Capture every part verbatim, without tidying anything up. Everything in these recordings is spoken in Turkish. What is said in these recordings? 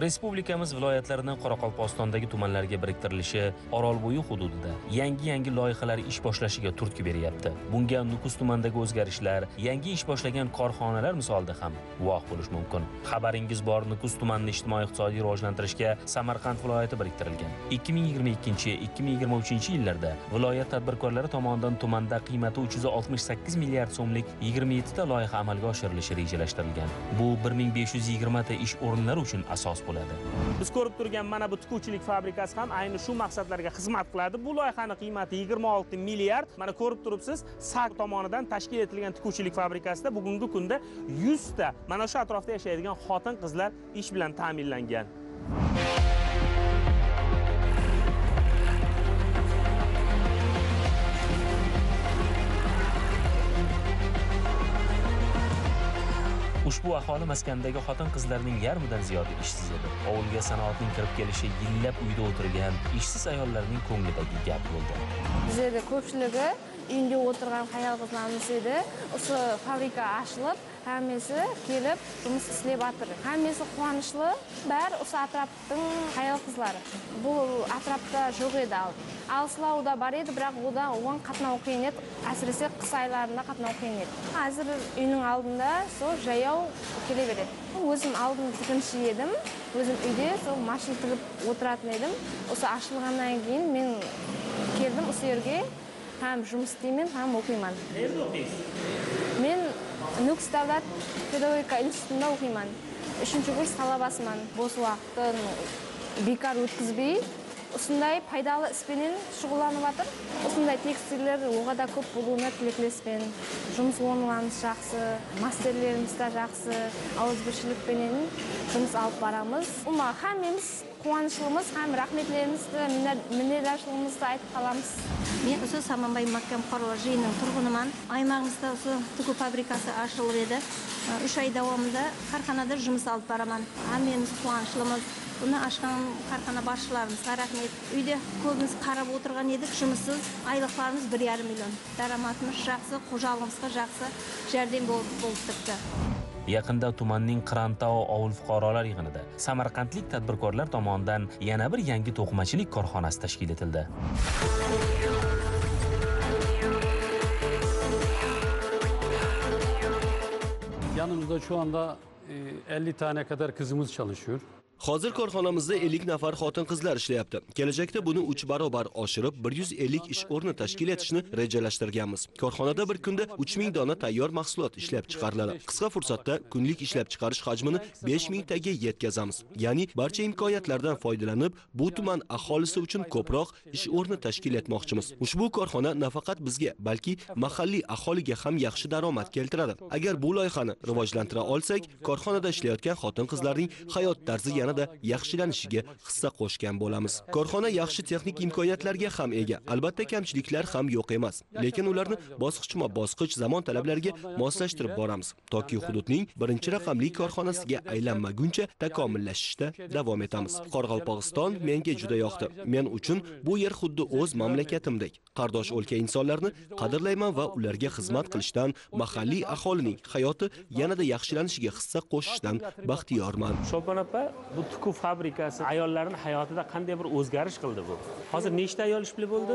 Respublikamiz viloyatlarining Qoraqalpog'istondagi tumanlarga biriktirilishi Orolbo'yi hududida yangi-yangi loyihalar ish boshlashiga turtki beryapti. Bunga Nukus tumanidagi o'zgarishlar, yangi ish boshlagan korxonalar misolida ham guvoh bo'lish mumkin. Xabaringiz bor, Nukus tumanini ijtimoiy-iqtisodiy rivojlantirishga Samarqand viloyati biriktirilgan. ikki ming yigirma ikkinchi ikki ming yigirma uchinchi yillarda viloyat tadbirkorlari tomonidan tumanda qiymati uch yuz oltmish sakkiz milliard so'mlik yigirma yetti ta loyiha amalga oshirilishi rejalashtirilgan. Bu bir ming besh yuz yigirma ta ish o'rinlari uchun asos bo'ladi. Biz ko'rib turgan mana bu tikuvchilik fabrikasi ham ayni shu maqsadlarga xizmat qiladi. Bu loyihaning qiymati yigirma olti milliard. Mana ko'rib turibsiz, S A K tomonidan tashkil etilgan tikuvchilik fabrikasida bugungi kunda yuz ta mana shu atrofda yashaydigan xotin-qizlar ish bilan ta'minlangan. Ushbu aholi maskanidagi xotin-qizlarning yarmidan ziyodi ishsiz edi. Ovulga sanoatning kirib kelishi yillab uyda o'tirgan ishsiz ayollarning ko'nglidagi gap bo'ldi. Bizda ko'pchiligi uyda o'tirgan ayollarimiz edi. O'sha fabrika ochilib, hammasi kelib ishni ishlayapti. Hammasi quvonchli, bar o'sha atrofning ayol-qizlari. Bu atrofda yo'q edi al. Alslovda bor edi, biroq udan o'g'on qatnov qiyin edi. Asrisi qis aylarida qatnov qiyin edi. Hozir uyning oldida so jayov kelaveradi. O'zim oldin tikinchi edim. O'zim uyda so mashin tig'ib o'tiratgan edim. O'sha ochilgandan keyin men keldim o'sha yerga. Ham жұмыс істеймін, ham оқимын. Qayerda o'qiysiz? Men Nukus davlat pedagogika institutida o'qiyman. uchinchi kurs talabasiman. Bo'sh vaqtni bekor o'tkazmay, shunday foydali ish bilan shug'ullanayotir. Shunday tekstillar o'g'ada ko'p bo'lishini tilaklesmen. Жұмыс o'rinlarimiz yaxshi, masterlarimiz yaxshi, o'zbirchilik bilan жұмыс olib boramiz. Umma hammamiz quvonchimiz ham rahmatlarimizni, minnatdorchiligimizni aytib qolamiz. Men o'sha Samanbay mahkam Qoravojining turg'uniman. Aymog'imizda o'sha tikuv fabrikasi ochilib edi. uch oy davomida korxonada жұмыс olib boraman. Hammamiz quvonchimiz. Buni ochgan korxona boshchilarimizga rahmat. Uyda ko'pimiz qarab o'tirgan edik, shumisiz oyliklarimiz bir yarim million. Daromadimiz yaxshi, xo'jaligimizga yaxshi jardin bo'lib turibdi. Yaqinda tumanning Qirantao ovul fuqarolar yig'inida Samarqandlik tadbirkorlar tomonidan yana bir yangi to'qimachilik korxonasi tashkil etildi. Yanımızda şu anda elli tane kadar kızımız çalışıyor. Hozir korxonamizda ellik nafar xotin-qizlar ishlayapti. Kelajakda buni uch barobar oshirib bir yuz ellik ish o'rni tashkil etishni rejalashtirganmiz. Korxonada bir kunda uch ming dona tayyor mahsulot ishlab chiqariladi. Qisqa fursatda kunlik ishlab chiqarish hajmini besh mingtaga yetkazamiz. Ya'ni barcha imkoniyatlardan foydalanib, bu tuman aholisi uchun ko'proq ish o'rni tashkil etmoqchimiz. Ushbu korxona nafaqat bizga, balki mahalliy aholiga ham yaxshi daromad keltiradi. Agar bu loyihani rivojlantira olsak, korxonada ishlayotgan xotin-qizlarning hayot tarzi da yaxshilanishiga hissa qo'shgan bo'lamiz. Korxona yaxshi texnik imkoniyatlarga ham ega. Albatta kamchiliklar ham yo'q emas, lekin ularni bosqichma-bosqich zamon talablariga moslashtirib boramiz, toki hududning birinchi raqamli korxonasiga aylanmaguncha takomillashishda davom etamiz. Qoraqalpog'iston menga juda yoqdi. Men uchun bu yer xuddi o'z mamlakatimdek. Qardosh o'lka insonlarni qadrlayman va ularga xizmat qilishdan, mahalliy aholining hayoti yanada yaxshilanishiga hissa qo'shishdan baxtiyorman. Shopanapa bu tikuv fabrikasi ayollarning hayotida qanday bir o'zgarish qildi bu? Hozir nechta ayol ish bilan bo'ldi?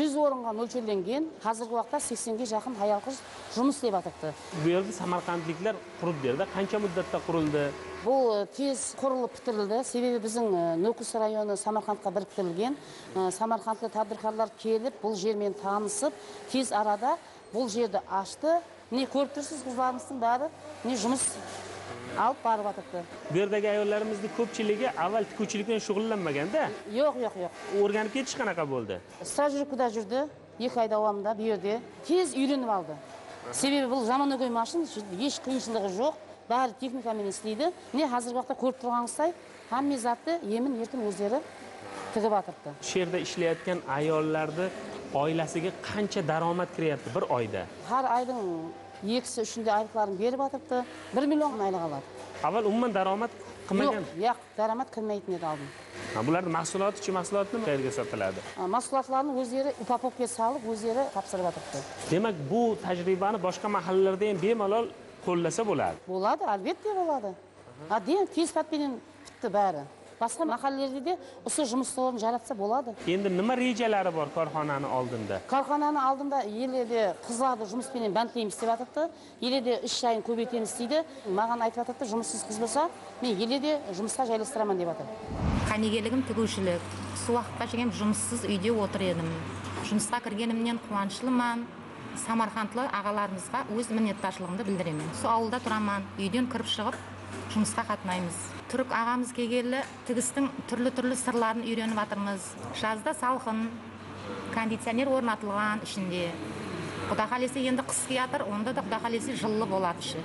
yuz o'ringa mo'ljallangan, hozirgi vaqtda seksenga yaqin ayol qiz жұмыс істеп жатыр. Bu yerda Samarqandliklar qurib berdi. Qancha muddatda qurildi? Bu tez qurilib bitirildi. Sebebi bizning Nukus rayoni Samarqandga biriktirilgan. Samarqandda tadbirkorlar kelib, bu yer bilan tanishib, tez arada bu yerni ochdi. Ne ko'rib tursiz, qizlarimizning bari ne жұмыс alib borib o'tibdi. Bu yerdagi ayollarimizni ko'pchiligi avval tikuvchilik bilan shug'ullanmaganda? Yo'q, yo'q, yo'q. O'rganib ketish qanaqa bo'ldi? Stajirkada yurdi, ikki oy davomida bu yerda tez uylanib oldi. Sebebi bu zamonaviy mashina, hech qiyinchiligi yo'q, bari texnika bilan ishlaydi. Ne hozirgi vaqtda ko'rib turganingizdek, hamma zotni yemin-erkin o'zlari tig'ib o'tibdi. Shu yerda ishlayotgan ayollarning oilasiga qancha daromad kiryapti bir oyda? Har oyning ikisi üçünde aylıklarını verip atıptı, bir milyon aylık alır. Avval umuman daromad qilmagan? Yok, yok, daromad qilmaydi dedi aldım. Bularning mahsuloti, chi mahsulotini qayerga sotiladi? Mahsulotlarni o'zlari upakopkaga solib, o'zlari topshirib atıptı. Demak, bu tajribani boshqa mahallalarda ham bemalol qo'llasa bo'ladi. Bo'ladi, albatta bo'ladi. Ha, demak, tez patbilan chiqdi bari. Boshqa mahallalarda de o'sha жұмыстарын жаратса болады. Endi nima rejalari bor korxonani oldinda? Korxonani oldinda yilda qizlarni жұмыс bilan bandlaymiz deb aytibdi. Yilda ish joyini ko'paytamiz deydi. Menga aytibdi, жұмыссыз qiz bo'lsa, men yilda жұмысқа joylastiraman deb aytadi. Qanigeligim tuguvchilik. Shu vaqtgacha ham жұмыссыз uyda o'tir edim. Жұмысқа kirganimdan quvonchliman. Samarqandli ağalarımızga o'z minnatdorchiligimni bildiraman. Shu ovulda turaman, uydan kirib chiqib жұмысқа qatnaymiz. Turk ağamız kelgeli tigistin türlü-türlü sırlarını öğrenip atırmız. Jazda salqın, konditsioner o'rnatilgan içinde. Xudo xolisi endi qis kelyatir, onda da Xudo xolisi jilli bo'ladi ishi.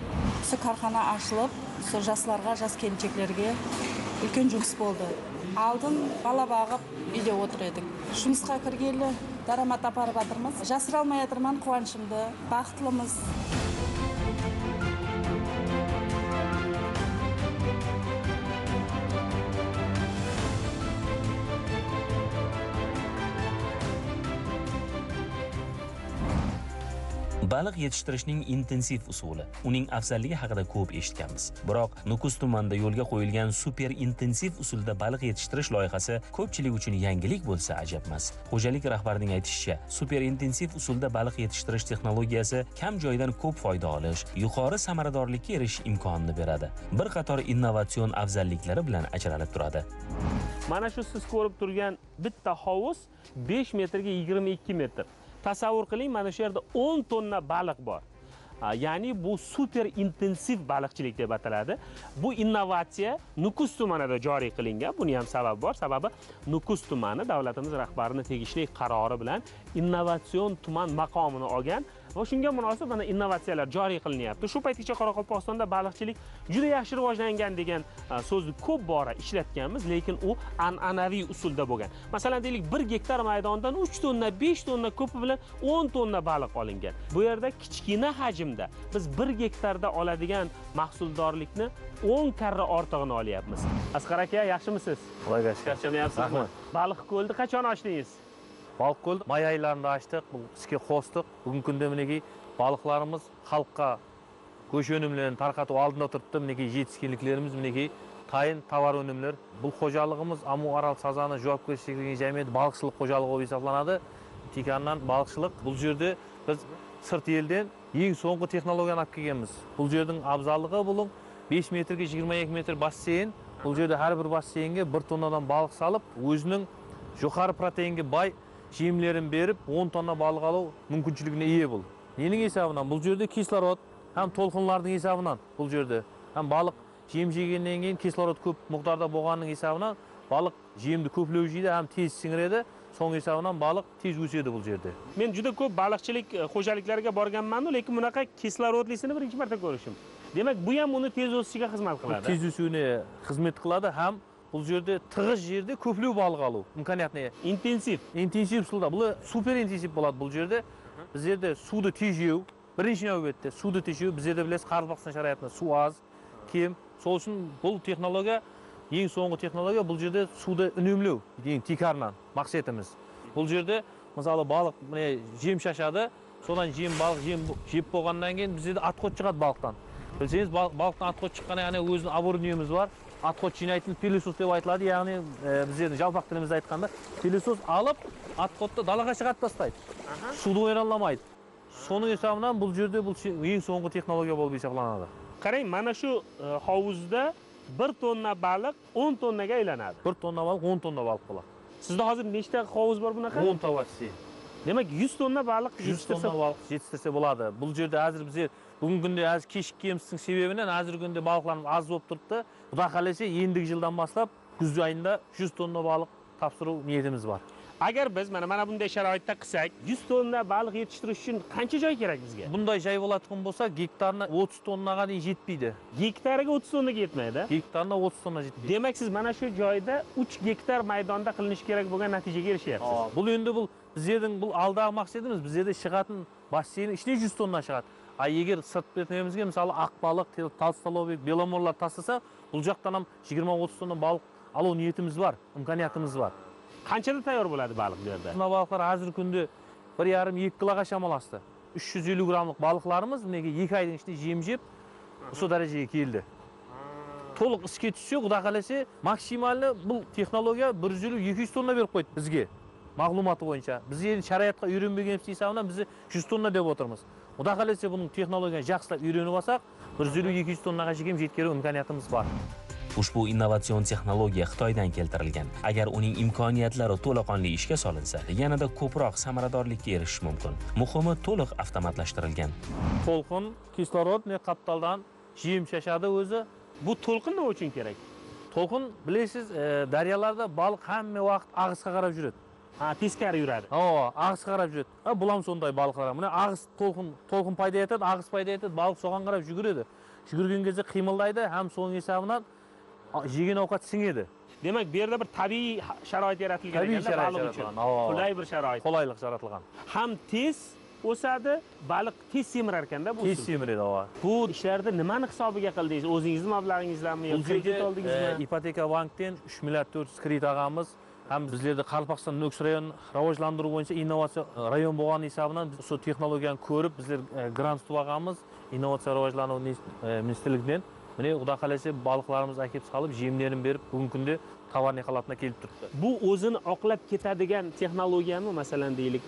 Shu korxona ochilib, shu yoshlarga, yosh kelinchaklarga ulkan жұмыс bo'ldi. Oldin bala bag'ib uyda o'tir edik. Shumisqa kirgeli daromad topib atırmız. Jasira olmay atırman quvonchimni, baxtlimiz. Baliq yetishtirishning intensiv usuli. Uning afzalligi haqida ko'p eshitganmiz. Biroq Nukus tumanida yo'lga qo'yilgan super intensiv usulda baliq yetishtirish loyihasi ko'pchilik uchun yangilik bo'lsa ajab emas. Xo'jalik rahbarining aytishicha, super intensiv usulda baliq yetishtirish texnologiyasi kam joydan ko'p foyda olish, yuqori samaradorlikka erish imkonini beradi. Bir qator innovatsion afzalliklari bilan ajralib turadi. Mana shu siz ko'rib turgan bitta hovuz besh metrga yigirma ikki metr. Tasavvur qiling, mana shu yerda o'n tonna baliq bor. Ya'ni bu super intensiv baliqchilik deb ataladi. Bu innovatsiya Nukus tumanida joriy qilingan. Buni ham sababi bor. Sababi Nukus tumani davlatimiz rahbarining tegishli qarori bilan innovatsion tuman maqomini olgan va shunga munosib mana innovatsiyalar joriy qilinyapti. Shu paytgacha Qoraqalpog'istonda baliqchilik juda yaxshi rivojlangan degan so'zni ko'p bora ishlatganmiz, lekin u an'anaviy usulda bo'lgan. Masalan, deylik bir gektar maydondan uch tonna, besh tonna, ko'pi bilan o'n tonna baliq olingan. Bu yerda kichkina hajmda biz bir gektarda oladigan mahsuldorlikni o'n karra ortig'ini olyapmiz. Asqar aka, yaxshimisiz? Voy gash. Yaxshimisiz? Baliq ko'lni qachon ochdingiz? Baliq ko'lni may oylarida ochdik, ishga qo'shdik. Bugungi kunda meniki baliqlarimiz xalqqa go'sh o'nimlarini tarqatib oldinda turibdi. Meniki yetishkinliklarimiz meniki tayin tovar o'nimlar. Bu xo'jaligimiz Amu Aral Sazani javobgarchiligidagi jamiyat baliqchilik xo'jaligi bo'lib hisoblanadi. Tikandan baliqchilik bu yerda biz sirt eldan eng so'nggi texnologiyani olib kelganmiz. Bu yerning afzalligi bu besh metrga yigirma ikki metr basseyn. Bu yerda har bir basseynga bir tonnadan baliq salib, o'zining yuqori proteinga boy jemlerin berip o'n tonna balık alıp mümkünçülüğüne iyi bul. Nenin hesabından bu yerde kislorod hem tolkunlarının hesabından bu yerde hem balık jem jegenden keyin kislorod köp miqdorda bolğanın hesabından balık jemni köplöjide hem tez singiredi. Son hesabından balık tez o'sadi bu yerde. Men juda köp balıkçılık xo'jaliklariga borganman, lekin bunaqa kislorodlisini birinchi marta ko'rishim. Demak, bu ham uni tez o'sishiga xizmat qiladi. Tez o'sishini xizmat qiladi hem bu yerde tığış yerde köplü balık alı. İmkaniyatını. İntensif. İntensif usulda. Bu super intensif buladı bu yerde. Biz yerde suda tejiyev. Birinci növbette suda tejiyev. Biz yerde bilesiz Qarabağiston şarayatında su az, kim. Sol için bu texnologiya, en soğungu texnologiya bu yerde suda önemli. Yani tikarla maksatımız. Bu yerde mesela balık jem şaşadı. Sondan jem balık jem jep boğandan keyin biz yerde atkoç çıkadı balıktan. Bilseniz balıktan atkoç çıkana yani özünün aburuniyemiz var. Atkoç jinaytini pilisuz deb aytiladi, ya'ni bizning jalpoq tilimizda aytganda pilisuz olib atkochni dalaga chiqarib tastaydi. Suvni o'yranlamaydi. Soning hisobidan bu yerda bu eng so'nggi texnologiya bo'lib hisoblanadi. Qarang, mana shu hovuzda bir tonna baliq o'n tonnaga aylanadi. bir tonna baliq o'n tonna baliq bo'ladi. Sizda hozir nechta hovuz bor bunaqa? o'nta vasi. Demak, yuz tonna baliq yuz tonna baliq yetishtirsa bo'ladi. Bu yerda hozir biz bugungi kunda hozir kechikkanimizning sebebidan hozirgi kunda baliqlarimiz oz bo'lib turibdi. Xudo xolisi endigi yildan boshlab kuz oyida yuz tonna baliq topshirish niyatimiz bor. Agar biz mana mana bunday sharoitda qilsak, yuz tonna baliq yetishtirish uchun qancha joy kerak bizga? Bunday joy bo'ladigan bo'lsa, gektarni o'ttiz tonnaga yetmaydi. Gektariga o'ttiz tonnaga yetmaydi. Gektarni o'ttiz tonna yetmaydi. Demak, siz mana shu joyda uch gektar maydonda qilinish kerak bo'lgan natijaga erishyapsiz. Bu endi bu bizning bu aldagi maqsadimiz, bizda chiqatin basseyn ichida yuz tonna chiqadi. Ay eğer sırt betimizde mesela akbalık, talsalovi, belamorlar tasılsa, bulacaktan ham yigirma o'ttiz tonna balık alı niyetimiz var, imkaniyatımız var. Qanchada tayyor bo'ladi balıklarda? Buna balıklar hazır kunda bir yarım yekkilaga şamalaştı. üç yüz elli gramlık balıklarımız, bunaki yek aydan içinde jemjep, şu dereceye keldi. to'liq ishga tushishi, xudo xolasi, maksimalni bu texnologiya bir yuz ellik ikki yuz tonna berib qo'ydi bizga. Ma'lumoti bo'yicha. Biz endi sharoitga o'rganmaganimiz hisobidan biz yuz tonna deb o'tiramiz. Xudo xolasi, buning texnologiyani yaxshilab o'rganib olsak, bir yuz ellik ikki yuz tonnagacha ham yetkazib imkoniyatimiz bor. Ushbu innovatsion texnologiya Xitoydan keltirilgan. Agar uning imkoniyatlari to'laqonli ishga solinsa, yanada ko'proq samaradorlikka erishish mumkin. Muhimi to'liq avtomatlashtirilgan. To'lqin kislorod qatnaldan yem shashadi o'zi. Bu to'lqin nima uchun kerak? To'lqin bilasiz, daryolarda baliq hamma vaqt og'izga qarab yuradi. Ha, teskari yuradi. Ha, og'izga qarab yuradi. Ha, bulam sonday baliqlar. Mana og'iz to'lqin, to'lqin paydo etadi, og'iz paydo etadi, baliq so'g'an qarab yuguradi. Yugurgan kezda qiymallaydi, ham so'ng hisobidan yegan ovqat singadi. Demak, bu yerda bir tabiiy sharoit yaratilgan ekan, baliq uchun. Qulay bir sharoit. Qulaylik yaratilgan. Ham tez o'sadi, baliq tez semirar ekanda bu. Tez semiradi, ha. Bu ishlarda nimani hisobiga qildingiz? O'zingizning mablag'ingizdanmi yoki kredit oldingizmi? Ipoteka bankdan uch milliard to'rt yuz kredit olganmiz. Ham bizlarda Qoraqalpog'iston Nukus rayon rivojlantirish bo'yicha innovatsiya rayon bo'lgani hisobidan biz shu texnologiyani ko'rib bizlar grant tutib olganmiz. Innovatsiya rivojlantirish ministrligidan. Mana xudo xolasi baliqlarimiz akib salib, yemlarini berib, bugungi kunda tovarning holatida kelib turibdi. Bu o'zini oqlab ketadigan texnologiyami, masalan deylik,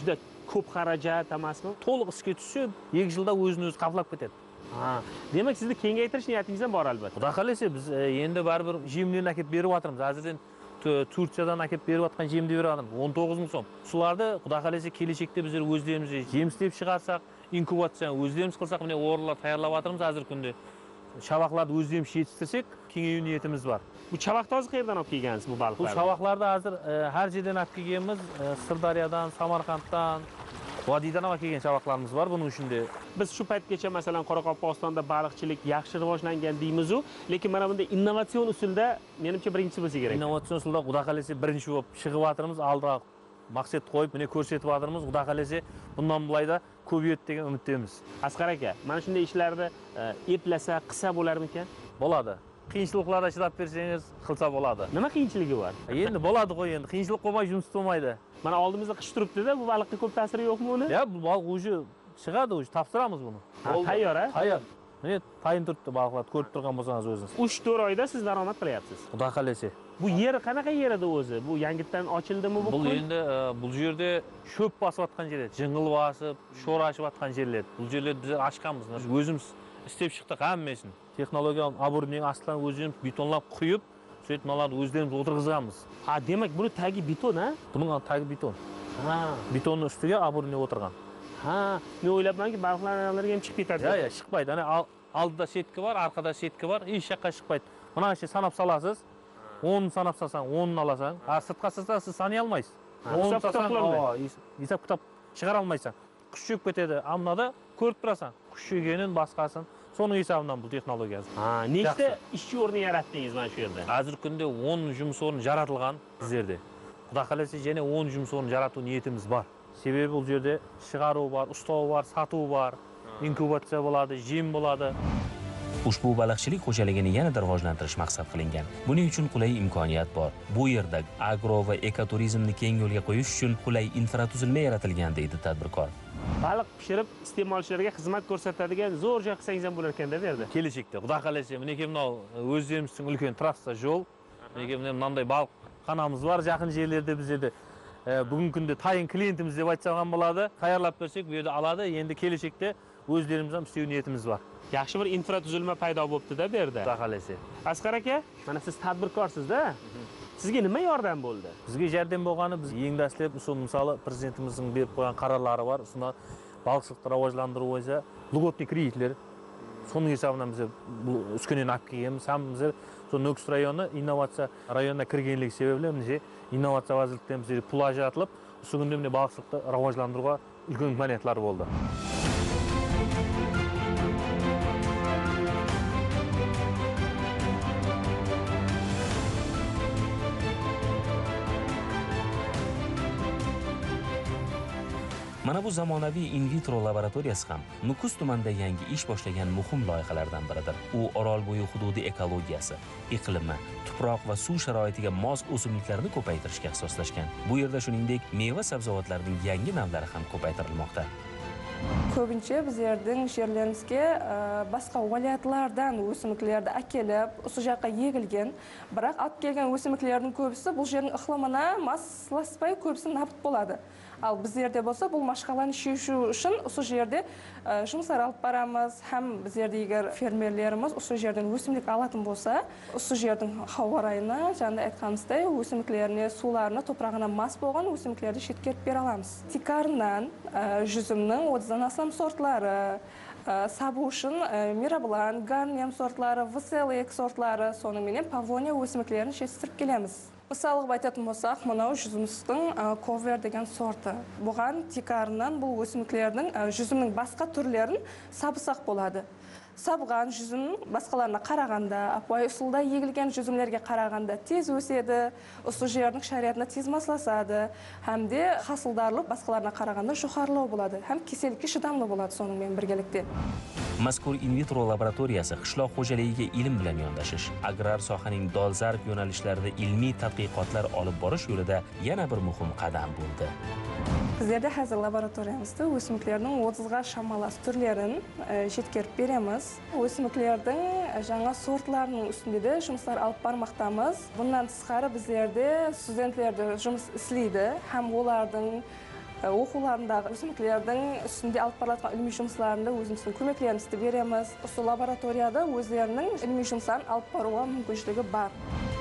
juda ko'p xarajat emasmi? To'liq ishga tushib, ikki yilda o'zini o'zi qoplab ketadi. Ha, demak sizni kengaytirish niyatingiz ham bor albatta. Xudo xolasi biz endi baribir yemlarni akib berib o'tiramiz. Hozirdan Turkiyadan akib berib o'tgan yemni beramiz o'n to'qqiz ming so'm. Ularni xudo xolasi kelajakda biz o'zlarimiz yem istib chiqarsak, inkubatsiyani o'zlarimiz qilsak, mana o'rinlar tayyorlab o'tiramiz hozirgi kunda. Shavaqlarni o'zimiz yetishtirsak, kengayu niyatimiz bor. Bu shavaq tozi qayerdan olib kelgansiz bu baliqlarni? Bu shavaqlarni hozir har yerdan olib kelganmiz. Sırdaryadan, Samarqanddan, Vodiydan olib kelgan shavaqlarimiz bor. Buning uchun biz shu paytgacha masalan Qoraqalpog'istonda baliqchilik yaxshi rivojlangan deymiz-u, lekin mana bunda innovatsion usulda menimcha birinchi bo'lsa kerak. Innovatsion usulda xudo xolasi birinchi bo'lib chiqib o'tiramiz, aldiroq maqsad qo'yib, buni ko'rsatib o'tiramiz. Xudo xolasi bundan bulayda ko'payadi degan umidimiz. Asqar aka, mana shunday ishlarni eplasa, qilsa bo'larmikan? Bo'ladi. Qiyinchiliklarga chidab bersangiz, qilsa bo'ladi. Nima qiyinchiligi bor? Endi bo'ladi qo'y, endi qiyinchilik bo'lmay jums tutmaydi. Mana oldimizda qish turibdi-da, bu baliqqa ko'p ta'siri yo'qmi uni? Yo'q, bu baliq o'zi chiqadi, o'zi topshiramiz buni. Tayyor, ha? Tayyor. Mana tayin turibdi baliqlar, ko'rib turgan bo'lsangiz o'zingiz. uch to'rt oyda siz daromad qilyapsiz. Xudo xolasi. Bu yer qanaqa yerida o'zi? Bu yangidan ochildimi bu? Bu endi bu yerda cho'p bosib atgan yerlar, jing'il bosib, sho'rashib atgan yerlar. Bu yerlar biz ochganmiz. O'zimiz istib chiqdik hammasini. Texnologiya aburning aslan o'zimiz betonlab quyib, so'tmalarni o'zimiz o'tirg'izganmiz. Ha, demak buni tagi beton, ha? Buning tagi beton. Ha, betonning ustiga aburni o'tirgan. Ha, men o'ylabmanki, baliqlarga ham chiqib ketadi. Yo'q, chiqmaydi. Ana oldida setki bor, orqada setki bor, hech yoqqa chiqmaydi. Mana shu sanab solasiz. o'n sanab salsan, o'nni alasan. Ha, sirtqa salsan, siz saniy olmaysiz. o'n salsan, hisob kitob chiqara olmaysan. Qush cho'kib ketadi, amnada ko'rib turasan. Qush cho'kining boshqasin. So'ning hisobidan bu texnologiyasi. Ha, nechta ishchi o'rni yaratdingiz mana shu yerda? Hozirgi kunda o'n jums o'rni yaratilgan bizlarda. Xudo xolasi, yana o'n jums o'rni yaratuv niyatimiz bor. Sebebi bu yerda chiqaruv bor, ustav bor, sotuv bor, inkubatsiya bo'ladi, yem bo'ladi. Ushbu baliqchilik xo'jaligini yanada rivojlantirish maqsad qilingan. Buning uchun qulay imkoniyat bor. Bu yerda agro va ekoturizmni keng yo'lga qo'yish uchun qulay infratuzilma yaratilgan, deydi tadbirkor. Baliq pishirib iste'molchilarga xizmat ko'rsatadigan zo'r joy qilsangiz ham bo'lar ekanda bu yerda. Kelajakda xudo xolasi, menga mana o'zimizning ulkan trassa yo'l, menga mana bunday baliq xonamiz bor, yaqin yerlarda bizda bugungi kunda tayin klientimiz deb aytsa ham bo'ladi. Tayyorlab bersak, bu yerda aladi. Endi kelajakda o'zlarimiz ham istov niyatimiz bor. Yaxshi bir infratuzilma paydo bo'libdi-da bu yerda. Xudo xolasi. Asqar aka, mana siz tadbirkorsiz-da. Sizga nima yordam bo'ldi? Bizga yordam bo'lgani biz eng dastlab masalan prezidentimizning berib qo'ygan qarorlari bor. Shunda baliqchilikni rivojlantirish bo'yicha льготный kreditlar so'ning hisobidan biz bu uskunani olib kelganmiz. Ham biz Nukus rayoni innovatsiya rayoniga kirganlik sababli biz innovatsiya vazirligidan bizga pul ajratilib, uskunni baliqchilikni rivojlantirishga ulkan imkoniyatlar bo'ldi. Mana bu zamonaviy in vitro laboratoriyasi ham Nukus tumanida yangi ish boshlagan muhim loyihalardan biridir. U Orolbo'yi hududi ekologiyasi, iqlimi, tuproq va suv sharoitiga mos o'simliklarni ko'paytirishga ixtisoslashgan. Bu yerda shuningdek, meva-sabzavotlarning yangi navlari ham ko'paytirilmoqda. Ko'pincha bizlarning sherlarimizga boshqa viloyatlardan o'simliklarni akelib, o'sha joyga yig'ilgan, biroq olib kelgan o'simliklarning ko'pisi bu yerning iqlimini moslashmay ko'pisi nobud bo'ladi. Al bizlarda bo'lsa bu mashqalanishi uchun o'sha yerda shumsar olib boramiz, ham bizlarda agar fermerlarimiz o'sha yerdan o'simlik oladigan bo'lsa, o'sha yerning havo rayini, janda aytganimizda o'simliklarni, suvlarini, to'prog'ini mos bo'lgan o'simliklarni shetkirib bera olamiz. Tikardan, juzumning o'zdan sortları, sabuşun, mirablan, garniyam sortları, veseliyek sortları, sonumeniyem pavonya o'simliklerini şestirip gelemiz. Misalga aytadigan bo'lsak, mana bu juzumning cover degan sorti. Bugan tikardan bu o'simliklarning juzumning boshqa turlarini sabsaq bo'ladi. Sabgan juzum boshqalarga qaraganda, apoy usulda yig'ilgan juzumlarga qaraganda tez o'sadi, usul yerning shariatini tez moslasadi, hamda hasildorlik boshqalarga qaraganda jo'xarloq bo'ladi, ham kasallikka chidamli bo'ladi so'ng bilan birgalikda. Mazkur in vitro laboratoriyasi qishloq xo'jaligiga ilm bilan yondashish, agrar sohaning dolzarb yo'nalishlarida ilmiy tadqiqotlar olib borish yo'lida yana bir muhim qadam bo'ldi. Bizlarda hazır laboratoriyamizda o'simliklarning o'ttizga shamalas turlarini yetkazib beramiz. O'simliklarning yangi sortlarining ustida shumslar olib bormoqdamiz. Bundan tashqari bizlarda studentlarda jums islaydi, ham ularning o'quvlarindagi o'simliklarning ustida olib boriladigan ilmiy shumslarni o'zimizning ko'maklarimizni beramiz. Usul laboratoriyada o'zlarining ilmiy shumslarni olib boruva mumkinligi bor.